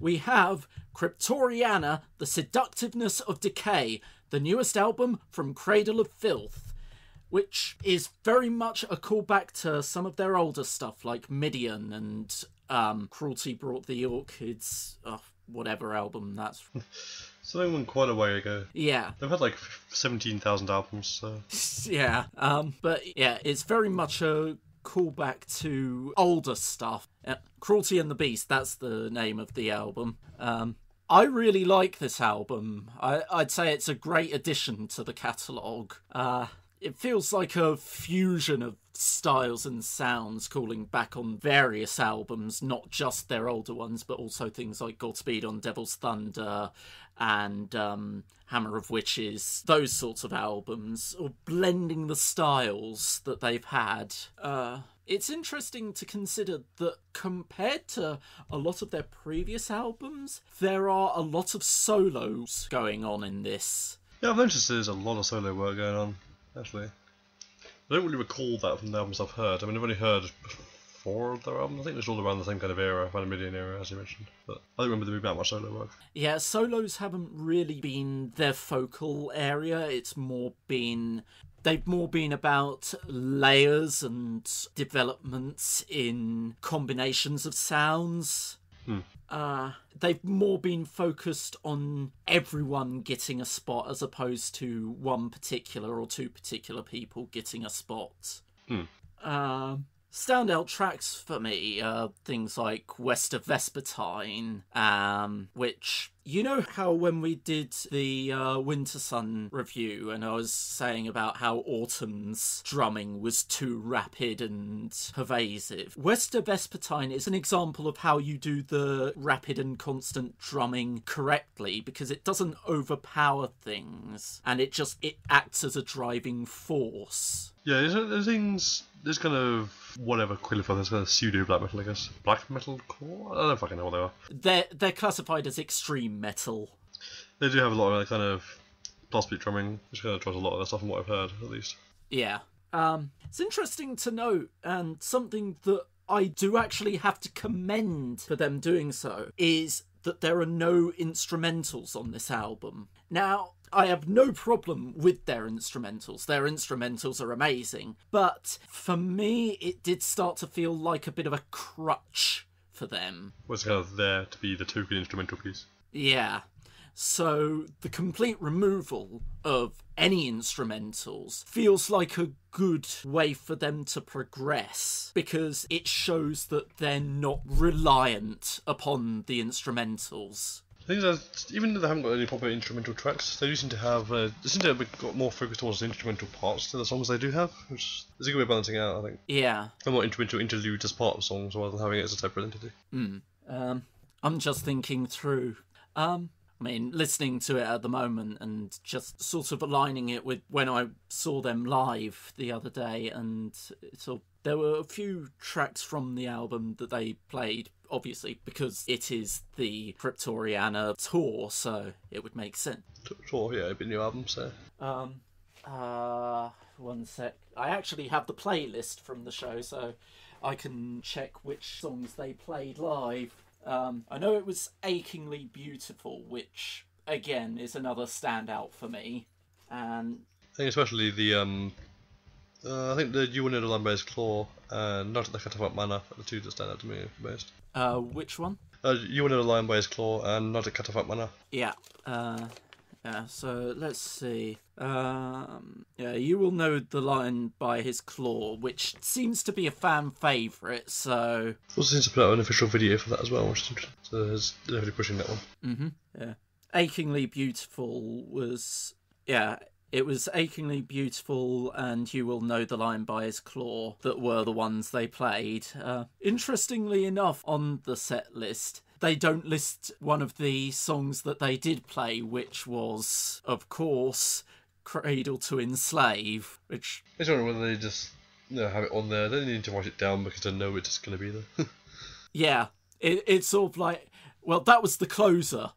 we have Cryptoriana, The Seductiveness of Decay, the newest album from Cradle of Filth, which is very much a callback to some of their older stuff like Midian and Cruelty Brought the Orchids, whatever album that's from. So they went quite a way ago. Yeah. They've had like 17,000 albums, so... Yeah. But yeah, it's very much a callback to older stuff. Cruelty and the Beast, that's the name of the album. I really like this album. I'd say it's a great addition to the catalogue. It feels like a fusion of styles and sounds, calling back on various albums, not just their older ones, but also things like Godspeed on Devil's Thunder and Hammer of Witches, those sorts of albums, or blending the styles that they've had. It's interesting to consider that compared to a lot of their previous albums, there are a lot of solos going on in this. Yeah, I've noticed there's a lot of solo work going on. Actually, I don't really recall that from the albums I've heard. I mean, I've only heard 4 of their albums. I think they're all around the same kind of era, around the Midian era, as you mentioned. But I don't remember there being that much solo work. Yeah, solos haven't really been their focal area. It's more been... They've more been about layers and developments in combinations of sounds. They've more been focused on everyone getting a spot as opposed to one particular or two particular people getting a spot. Standout tracks for me are things like Wester Vespertine, which, you know how when we did the Winter Sun review and I was saying about how Autumn's drumming was too rapid and pervasive? Wester Vespertine is an example of how you do the rapid and constant drumming correctly, because it doesn't overpower things and it acts as a driving force. Yeah, there's things... There's kind of whatever qualified as kind of pseudo black metal, I guess. Black metal core? I don't fucking know what they are. They're classified as extreme metal. They do have a lot of kind of blast beat drumming, which kind of tries a lot of that stuff, from what I've heard, at least. Yeah. It's interesting to note, and something that I do actually have to commend for them doing so, is that there are no instrumentals on this album. Now, I have no problem with their instrumentals. Their instrumentals are amazing. But for me, it did start to feel like a bit of a crutch for them. Was kind of there to be the token instrumental piece. Yeah. So the complete removal of any instrumentals feels like a good way for them to progress, because it shows that they're not reliant upon the instrumentals. Even though they haven't got any proper instrumental tracks, they do seem to have got more focus towards the instrumental parts to the songs they do have, which is a good way of balancing out, I think. Yeah. And more instrumental interludes as part of songs rather than having it as a separate entity. I'm just thinking through. I mean, listening to it at the moment and just sort of aligning it with when I saw them live the other day, and sort of, there were a few tracks from the album that they played, obviously, because it is the Cryptoriana tour, so it would make sense. Tour, yeah, it'd be a new album, so... one sec. I actually have the playlist from the show, so I can check which songs they played live. I know it was Achingly Beautiful, which, again, is another standout for me. And I think especially the, I think the You Will Know the Lion by His Claw and Not at the Cataract Manor are the two that stand out to me most. Which one? You Will Know the Lion by His Claw and Not at Cataract Manor. Yeah. Yeah, so let's see. Yeah, You Will Know the Lion by His Claw, which seems to be a fan favourite, so... Also seems to put out an official video for that as well, which is interesting. So he's definitely pushing that one. Yeah. Achingly Beautiful was... Yeah, it was Achingly Beautiful and You Will Know the Lion by His Claw that were the ones they played. Interestingly enough, on the set list... They don't list one of the songs that they did play, which was, of course, Cradle to Enslave, which... I just wonder whether they just have it on there. They don't need to write it down because they know it's just going to be there. Yeah, it's sort of like, well, that was the closer.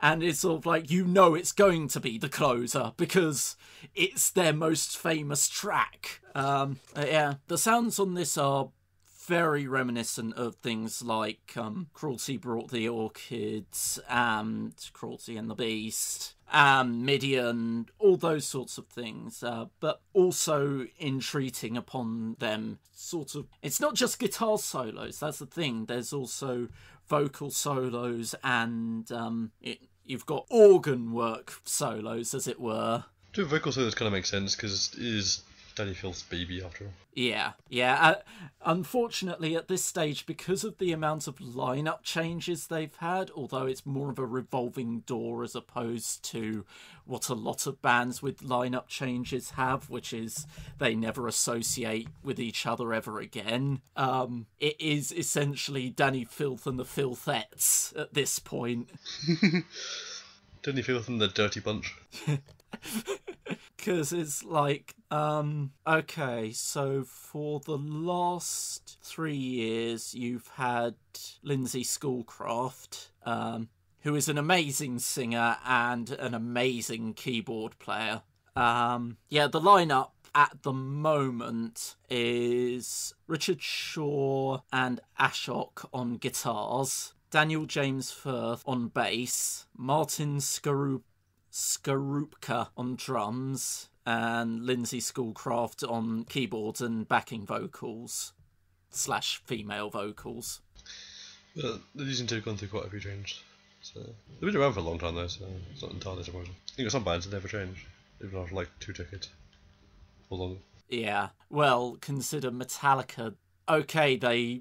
And it's sort of like, you know it's going to be the closer because it's their most famous track. Yeah, the sounds on this are... very reminiscent of things like Cruelty Brought the Orchids and Cruelty and the Beast, Midian, all those sorts of things, but also entreating upon them sort of... It's not just guitar solos, that's the thing. There's also vocal solos and you've got organ work solos, as it were. Two vocal solos kind of makes sense, because it is... Dani Filth's baby, after all. Yeah, yeah. Unfortunately, at this stage, because of the amount of lineup changes they've had, although it's more of a revolving door as opposed to what a lot of bands with lineup changes have, which is they never associate with each other ever again. It is essentially Dani Filth and the Filthettes at this point. Dani Filth and the Dirty Bunch. Because it's like, okay, so for the last 3 years, you've had Lindsay Schoolcraft, who is an amazing singer and an amazing keyboard player. Yeah, the lineup at the moment is Richard Shaw and Ashok on guitars, Daniel James Firth on bass, Martin Škaroupka on drums, and Lindsay Schoolcraft on keyboards and backing vocals / female vocals. Well, these seem to have gone through quite a few changes. So they've been around for a long time though, so it's not entirely surprising. I think some bands have never changed, even after like 2 decades or longer. Yeah. Well, consider Metallica. Okay,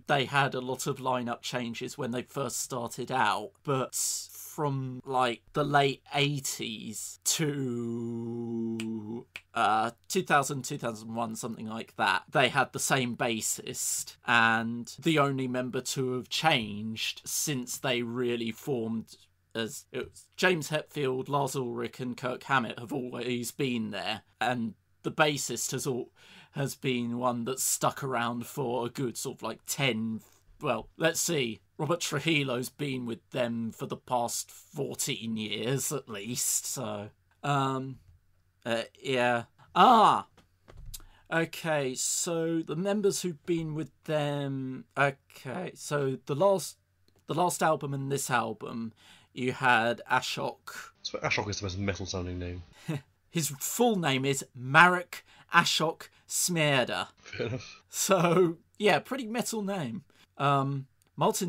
they had a lot of lineup changes when they first started out, but from like the late 80s to 2000, 2001, something like that, they had the same bassist, and the only member to have changed since they really formed as it was James Hetfield, Lars Ulrich and Kirk Hammett have always been there, and the bassist has been one that's stuck around for a good sort of like 10, well, let's see, Robert Trujillo's been with them for the past 14 years at least, so, yeah. Ah! Okay, so the members who've been with them, okay, so the last album and this album, you had Ashok. So Ashok is the most metal-sounding name. His full name is Marek Ashok Šmerda. Fair enough. So, yeah, pretty metal name. Martin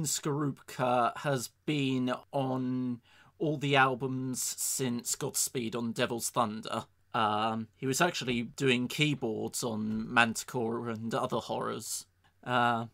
Škaroupka has been on all the albums since Godspeed on Devil's Thunder. He was actually doing keyboards on Manticore and other horrors.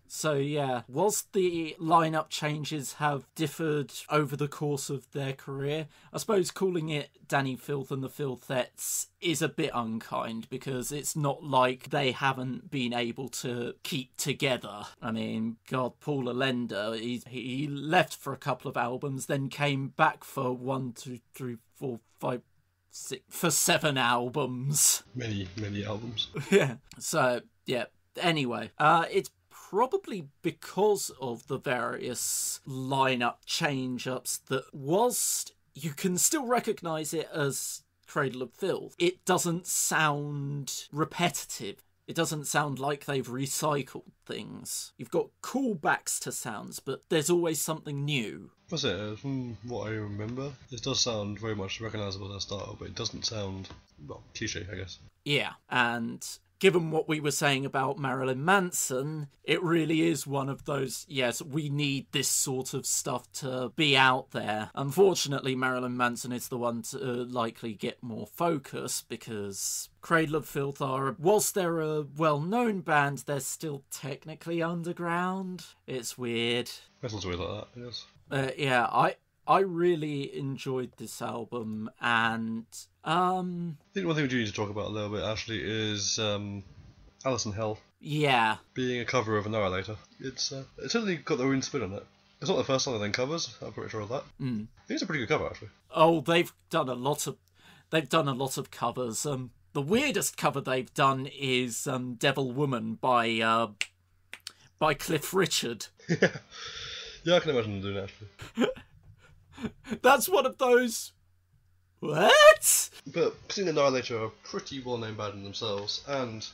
So, yeah, whilst the lineup changes have differed over the course of their career, I suppose calling it Dani Filth and the Filthettes is a bit unkind, because it's not like they haven't been able to keep together. I mean, God, Paul Allender, he left for a couple of albums, then came back for 7 albums. Many, many albums. Yeah. So, yeah. Anyway, it's probably because of the various lineup change-ups that whilst you can still recognise it as Cradle of Filth, it doesn't sound repetitive. It doesn't sound like they've recycled things. You've got callbacks to sounds, but there's always something new. That's it. From what I remember, it does sound very much recognisable as a style, but it doesn't sound, well, cliché, I guess. Yeah, and... given what we were saying about Marilyn Manson, it really is one of those, yes, we need this sort of stuff to be out there. Unfortunately, Marilyn Manson is the one to likely get more focus, because Cradle of Filth are, whilst they're a well-known band, they're still technically underground. It's weird. Metal's weird like that, yes. Yeah, I really enjoyed this album, and I think one thing we do need to talk about a little bit actually is Alice in Hell. Yeah. Being a cover of Annihilator, it's certainly got their own spin on it. It's not the first time they've done covers. I'm pretty sure of that. Mm. I think it's a pretty good cover actually. Oh, they've done a lot of covers. The weirdest cover they've done is Devil Woman by Cliff Richard. Yeah, I can imagine them doing that actually. That's one of those... what? But seeing Annihilator are a pretty well-known band in themselves, and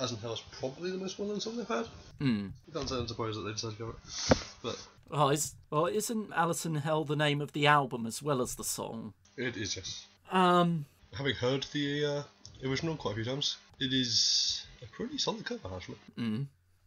Alice in Hell is probably the most well-known song they've had. I can't say I'm surprised that they decided to cover it. But well, isn't Alice in Hell the name of the album as well as the song? It is, yes. Having heard the original quite a few times, it is a pretty solid cover, actually.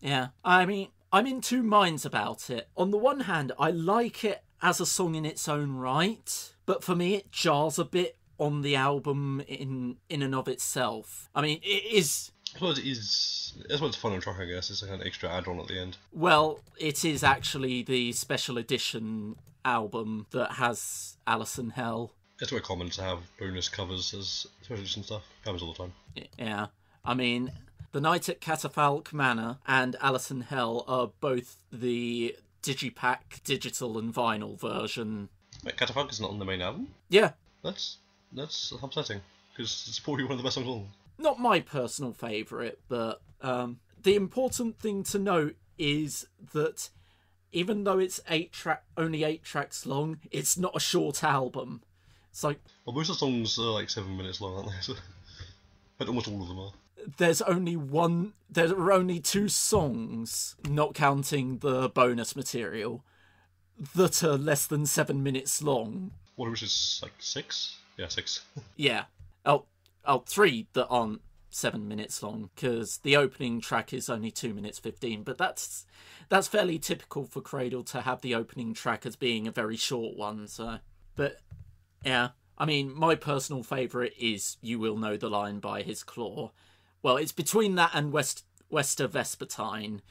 Yeah, I mean, I'm in two minds about it. On the one hand, I like it as a song in its own right, but for me it jars a bit on the album in and of itself. I mean, it is... That's what's fun on track, I guess. It's like an extra add-on at the end. Well, it is actually the special edition album that has Alice in Hell. It's very common to have bonus covers as special edition stuff. It happens all the time. Yeah. I mean, The Night at Cataract Manor and Alice in Hell are both the Digipack digital and vinyl version. Wait, Cataract is not on the main album? Yeah. That's upsetting, because it's probably one of the best songs on. Not my personal favourite, but the important thing to note is that even though it's only eight tracks long, it's not a short album. It's like... Well, most of the songs are like 7 minutes long, aren't they? So, but almost all of them are. There are only two songs, not counting the bonus material, that are less than 7 minutes long. One of which is like six? Yeah, six. Yeah. Oh, three that aren't 7 minutes long, because the opening track is only 2 minutes 15, but that's fairly typical for Cradle to have the opening track as being a very short one, so... But, yeah. I mean, my personal favourite is You Will Know the Lion by His Claw. Well, it's between that and Wester Vespertine,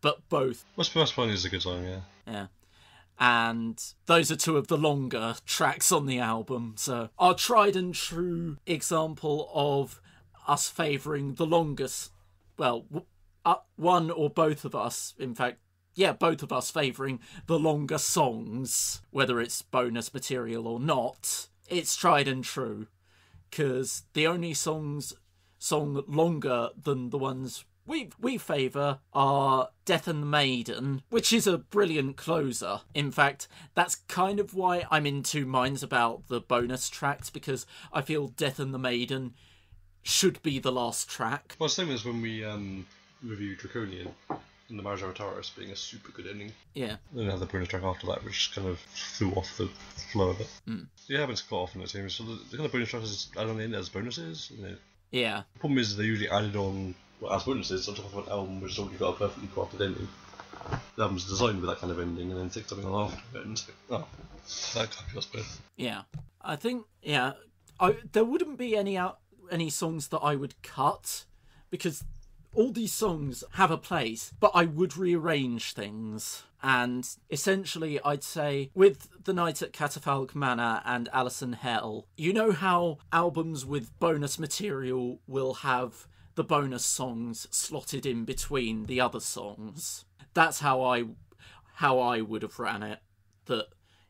but both... Wester Vespertine is a good song, yeah. Yeah. And those are two of the longer tracks on the album, so our tried and true example of us favouring the longest, well, one or both of us, in fact, yeah, both of us favouring the longer songs, whether it's bonus material or not. It's tried and true, because the only song longer than the ones we favour are Death and the Maiden, which is a brilliant closer. In fact, that's kind of why I'm in two minds about the bonus tracks, because I feel Death and the Maiden should be the last track. Well, same as when we reviewed Draconian and the Marriage of Taurus being a super good ending. Yeah. Then have the bonus track after that, which kind of flew off the flow of it. It happens quite often, it seems. So the kind of bonus track is added on the end as bonuses, isn't it? Yeah. The problem is they usually added on... Well, as bonuses, on top of an album which has already got a perfectly crafted ending. The album's designed with that kind of ending, and then take something on after it, and that can't be us both. Yeah, I think there wouldn't be any songs that I would cut, because all these songs have a place, but I would rearrange things. And essentially, I'd say, with The Night at Catafalque Manor and Alice in Hell, you know how albums with bonus material will have the bonus songs slotted in between the other songs. That's how I would have ran it, that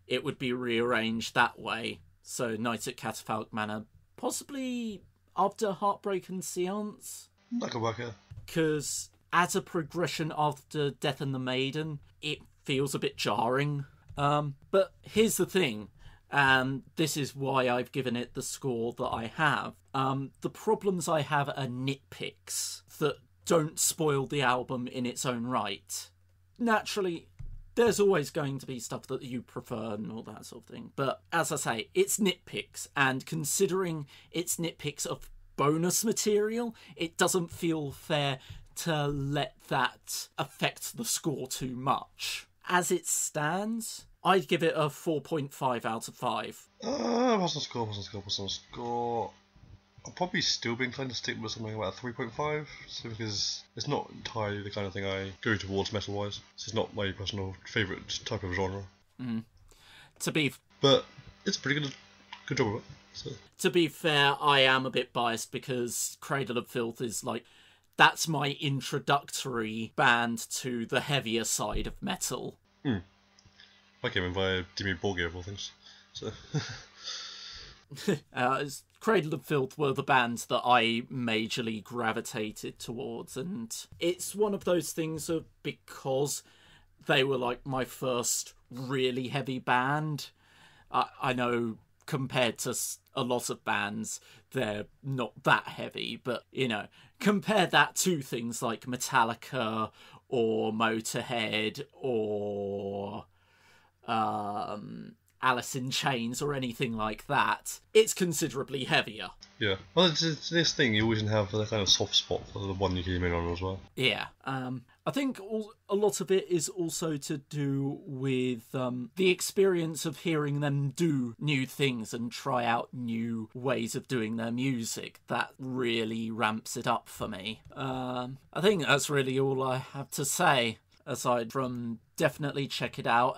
it would be rearranged that way. So Night at Catafalque Manor, possibly after Heartbreak and Seance. That could work, yeah. Because as a progression after Death and the Maiden, it feels a bit jarring. But here's the thing, and this is why I've given it the score that I have. The problems I have are nitpicks that don't spoil the album in its own right. Naturally, there's always going to be stuff that you prefer and all that sort of thing. But as I say, it's nitpicks, and considering it's nitpicks of bonus material, it doesn't feel fair to let that affect the score too much. As it stands, I'd give it a 4.5 out of 5. What's the score? I'll probably still be inclined to stick with something about 3.5, simply because it's not entirely the kind of thing I go towards metal-wise. It's not my personal favourite type of genre. But it's a pretty good job of it. So. To be fair, I am a bit biased, because Cradle of Filth is like... That's my introductory band to the heavier side of metal. I came in via Jimmy Borgir of all things. So. Cradle of Filth were the bands that I majorly gravitated towards, and it's one of those things of, because they were like my first really heavy band. I know compared to a lot of bands, they're not that heavy, but, you know, compare that to things like Metallica or Motorhead or Alice in Chains or anything like that. It's considerably heavier. Yeah. Well, it's this thing, you always have that kind of soft spot for the one you came in on as well. Yeah. I think a lot of it is also to do with the experience of hearing them do new things and try out new ways of doing their music. That really ramps it up for me. I think that's really all I have to say, aside from definitely check it out.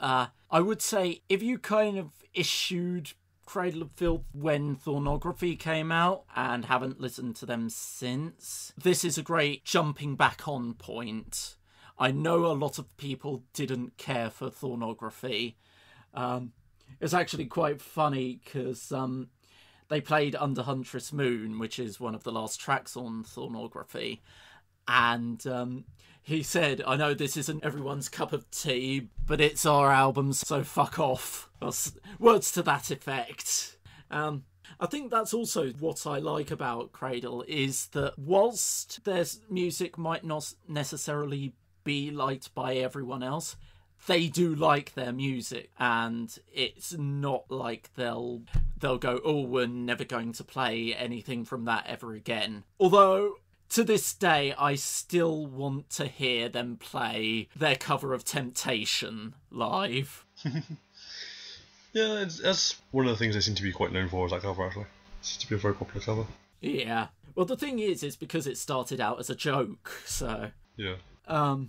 I would say if you kind of issued Cradle of Filth when Thornography came out and haven't listened to them since, this is a great jumping back on point. I know a lot of people didn't care for Thornography. It's actually quite funny because they played Under Huntress Moon, which is one of the last tracks on Thornography. And he said, I know this isn't everyone's cup of tea, but it's our album, so fuck off. Words to that effect. I think that's also what I like about Cradle, is that whilst their music might not necessarily be liked by everyone else, they do like their music, and it's not like they'll go, oh, we're never going to play anything from that ever again. Although, to this day, I still want to hear them play their cover of Temptation live. Yeah, that's one of the things they seem to be quite known for, is that cover, actually. It seems to be a very popular cover. Yeah. Well, the thing is because it started out as a joke, so... Yeah.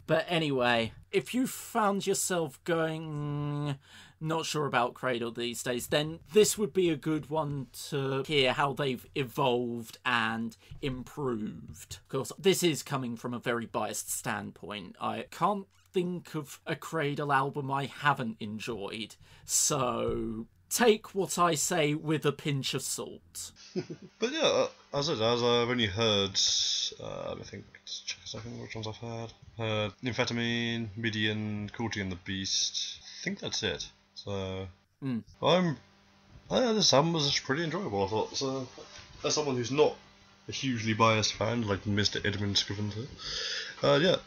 But anyway, if you found yourself going, not sure about Cradle these days, then this would be a good one to hear how they've evolved and improved. Of course, this is coming from a very biased standpoint. I can't think of a Cradle album I haven't enjoyed, so take what I say with a pinch of salt. But yeah, as I've only heard, I think, let's check a second which ones I've heard. Nymphetamine, Midian, Cruelty and the Beast. I think that's it. So this album was pretty enjoyable, I thought. So as someone who's not a hugely biased fan like Mr. Edmund Scriven, yeah,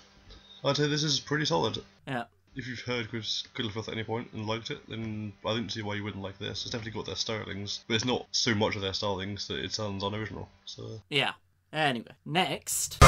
I'd say this is pretty solid. Yeah. If you've heard Cradle of Filth at any point and liked it, then I don't see why you wouldn't like this. It's definitely got their stylings, but it's not so much of their stylings that it sounds unoriginal. So yeah. Anyway, next.